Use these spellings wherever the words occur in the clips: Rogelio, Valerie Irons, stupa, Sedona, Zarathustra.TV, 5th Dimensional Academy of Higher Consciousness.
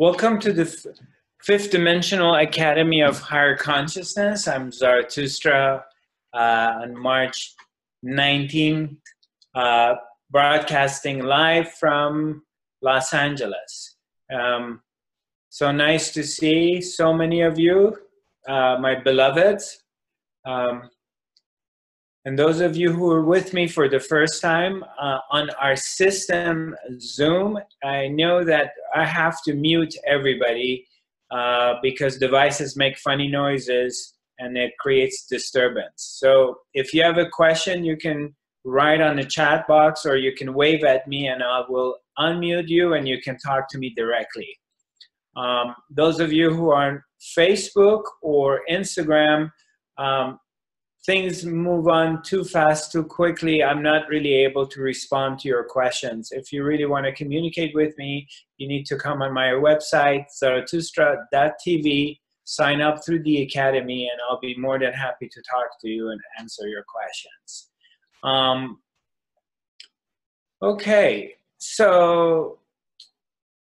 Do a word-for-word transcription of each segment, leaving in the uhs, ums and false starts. Welcome to the fifth Dimensional Academy of Higher Consciousness. I'm Zarathustra uh, on March nineteenth, uh, broadcasting live from Los Angeles. Um, so nice to see so many of you, uh, my beloveds. Um, and those of you who are with me for the first time uh, on our system Zoom, I know that I have to mute everybody uh, because devices make funny noises and it creates disturbance. So if you have a question, you can write on the chat box or you can wave at me and I will unmute you and you can talk to me directly. Um, those of you who are on Facebook or Instagram, um, things move on too fast, too quickly. I'm not really able to respond to your questions. If you really want to communicate with me, you need to come on my website, zarathustra dot t v, sign up through the Academy, and I'll be more than happy to talk to you and answer your questions. Um, okay, so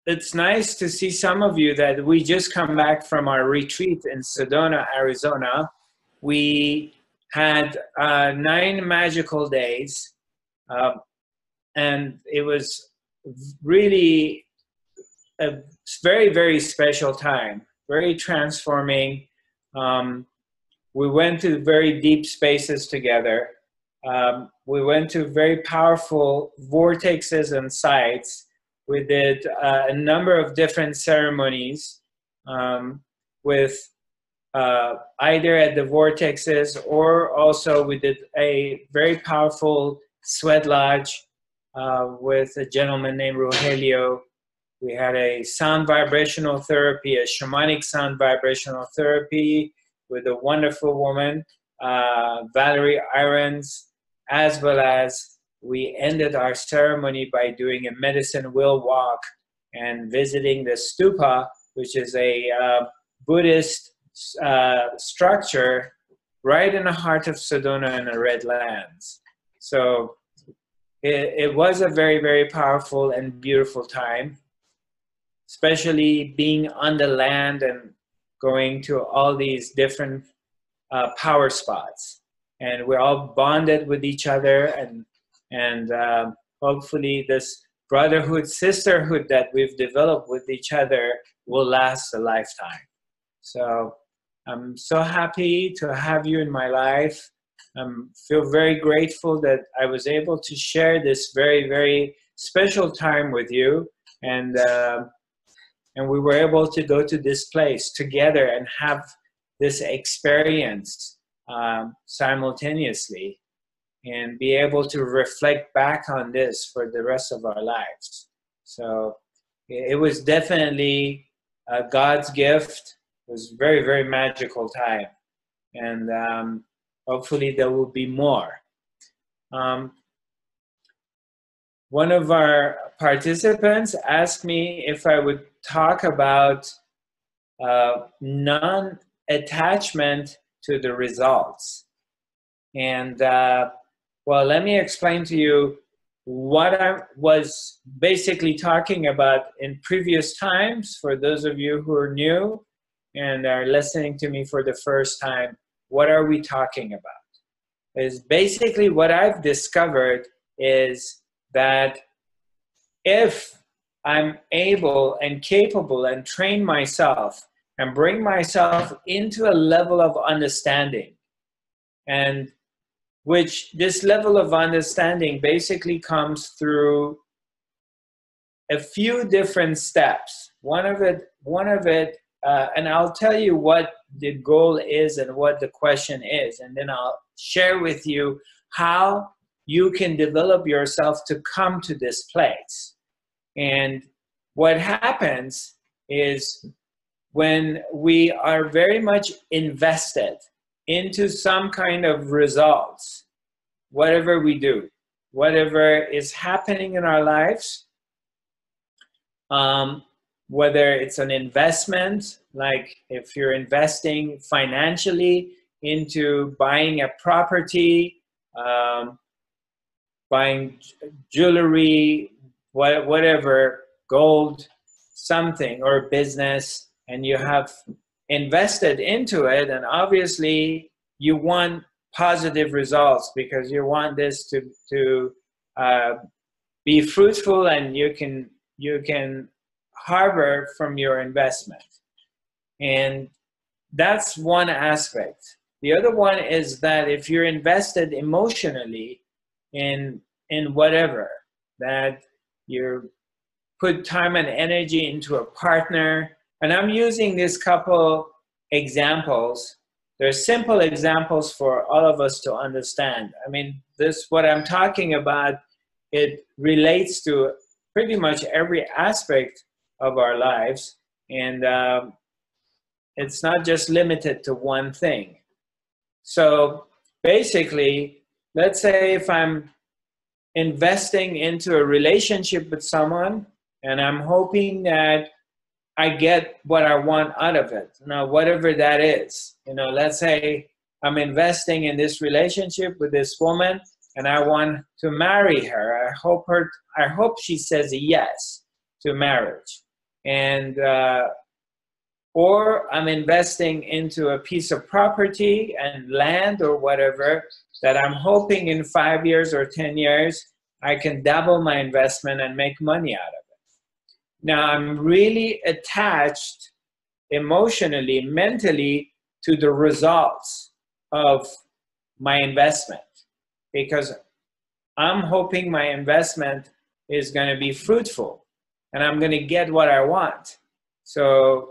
it's nice to see some of you that we just come back from our retreat in Sedona, Arizona. We had uh, nine magical days, uh, and it was really a very, very special time, very transforming. Um, we went to very deep spaces together. Um, we went to very powerful vortexes and sites. We did uh, a number of different ceremonies um, with Uh, either at the vortexes, or also we did a very powerful sweat lodge uh, with a gentleman named Rogelio. We had a sound vibrational therapy, a shamanic sound vibrational therapy with a wonderful woman, uh, Valerie Irons, as well as we ended our ceremony by doing a medicine wheel walk and visiting the stupa, which is a uh, Buddhist Uh, structure right in the heart of Sedona in the Red Lands. So it, it was a very, very powerful and beautiful time, especially being on the land and going to all these different uh, power spots. And we're all bonded with each other, and, and uh, hopefully this brotherhood, sisterhood that we've developed with each other will last a lifetime. So I'm so happy to have you in my life. I um, feel very grateful that I was able to share this very, very special time with you. And, uh, and we were able to go to this place together and have this experience um, simultaneously and be able to reflect back on this for the rest of our lives. So it was definitely uh, God's gift. It was a very, very magical time, and um, hopefully there will be more. Um, one of our participants asked me if I would talk about uh, non-attachment to the results. And uh, well, let me explain to you what I was basically talking about in previous times, for those of you who are new and are listening to me for the first time. What are we talking about? Is basically what I've discovered is that if I'm able and capable and train myself and bring myself into a level of understanding, and which this level of understanding basically comes through a few different steps. One of it, one of it, Uh, and I'll tell you what the goal is and what the question is, and then I'll share with you how you can develop yourself to come to this place. And what happens is when we are very much invested into some kind of results, whatever we do, whatever is happening in our lives, um, whether it's an investment, like if you're investing financially into buying a property, um, buying jewelry, whatever, gold, something or business and you have invested into it, and obviously you want positive results because you want this to, to uh, be fruitful, and you can, you can harbor from your investment. And that's one aspect. The other one is that if you're invested emotionally in, in whatever, that you put time and energy into a partner, and I'm using this couple examples. They're simple examples for all of us to understand. I mean, this, what I'm talking about, it relates to pretty much every aspect of our lives, and um, it's not just limited to one thing. So basically, let's say if I'm investing into a relationship with someone and I'm hoping that I get what I want out of it, you know, whatever that is. You know, let's say I'm investing in this relationship with this woman and I want to marry her. I hope her, I hope she says yes to marriage. And, uh, or I'm investing into a piece of property and land or whatever that I'm hoping in five years or ten years, I can double my investment and make money out of it. Now I'm really attached emotionally, mentally to the results of my investment, because I'm hoping my investment is going to be fruitful and I'm going to get what I want. So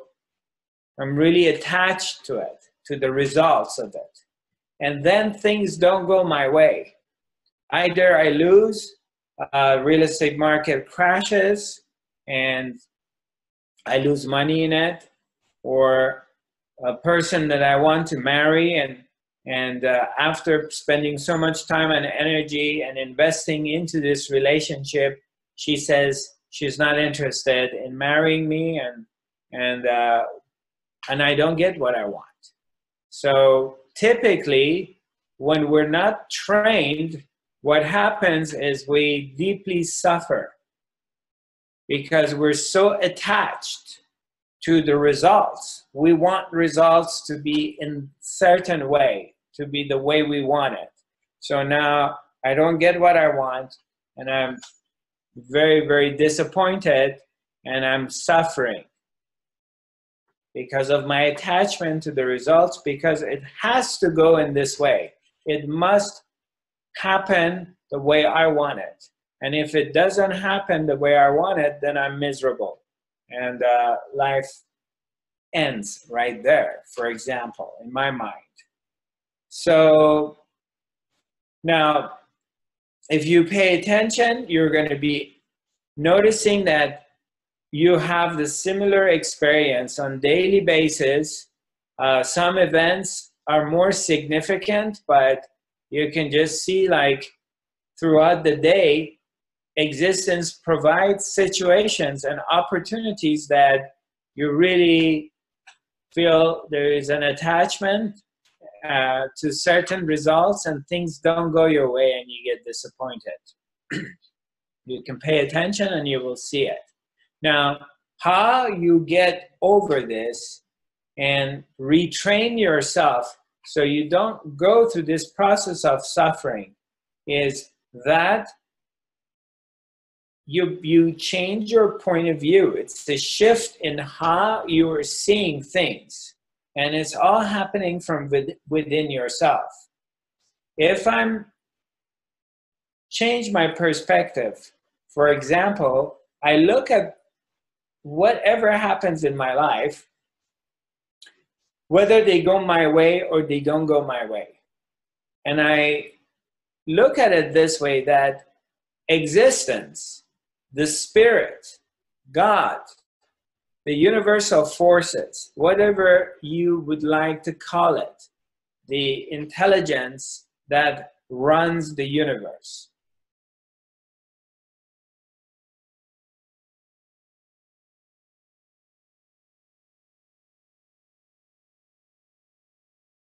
I'm really attached to it, to the results of it. And then things don't go my way. Either I lose, uh, real estate market crashes and I lose money in it, or a person that I want to marry and, and uh, after spending so much time and energy and investing into this relationship, she says she's not interested in marrying me, and, and, uh, and I don't get what I want. So typically, when we're not trained, what happens is we deeply suffer because we're so attached to the results. We want results to be in a certain way, to be the way we want it. So now I don't get what I want, and I'm very, very disappointed, and I'm suffering because of my attachment to the results, because it has to go in this way. It must happen the way I want it. And if it doesn't happen the way I want it, then I'm miserable. And uh, life ends right there, for example, in my mind. So now, if you pay attention, you're gonna be noticing that you have the similar experience on daily basis. Uh, some events are more significant, but you can just see, like, throughout the day, existence provides situations and opportunities that you really feel there is an attachment uh, to certain results, and things don't go your way and you get disappointed. You can pay attention and you will see it. Now, how you get over this and retrain yourself so you don't go through this process of suffering is that you, you change your point of view. It's the shift in how you are seeing things. And it's all happening from within yourself. If I'm change my perspective, for example, I look at whatever happens in my life, whether they go my way or they don't go my way. And I look at it this way, that existence, the spirit, God, the universal forces, whatever you would like to call it, the intelligence that runs the universe,